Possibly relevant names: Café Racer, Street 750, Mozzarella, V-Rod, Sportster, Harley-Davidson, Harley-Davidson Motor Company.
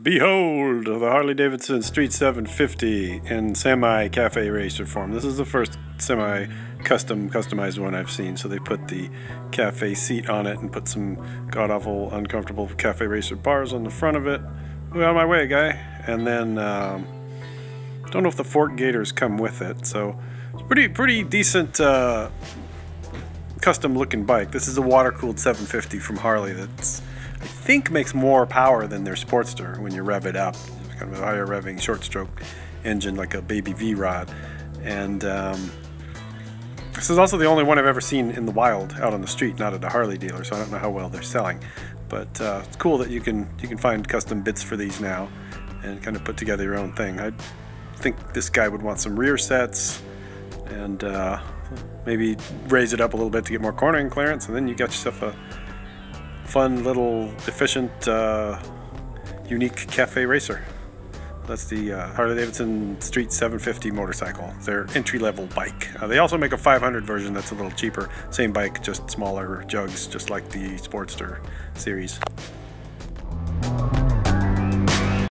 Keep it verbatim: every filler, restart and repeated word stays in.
Behold the Harley-Davidson Street seven fifty in semi Café Racer form. This is the first semi custom customized one I've seen, so they put the cafe seat on it and put some god-awful uncomfortable Café Racer bars on the front of it. Get out of my way, guy. And then um, don't know if the fork gaiters come with it, so it's pretty pretty decent uh, custom looking bike. This is a water-cooled seven fifty from Harley that's, I think, makes more power than their Sportster when you rev it up. It's kind of a higher revving short stroke engine, like a baby V-Rod. And um, this is also the only one I've ever seen in the wild out on the street, not at a Harley dealer, so I don't know how well they're selling. But uh, it's cool that you can you can find custom bits for these now and kind of put together your own thing. I think this guy would want some rear sets and uh, maybe raise it up a little bit to get more cornering clearance, and then you got yourself a fun little efficient uh, unique Café Racer. That's the uh, Harley-Davidson Street seven fifty motorcycle, their entry-level bike. Uh, they also make a five hundred version that's a little cheaper, same bike, just smaller jugs, just like the Sportster series.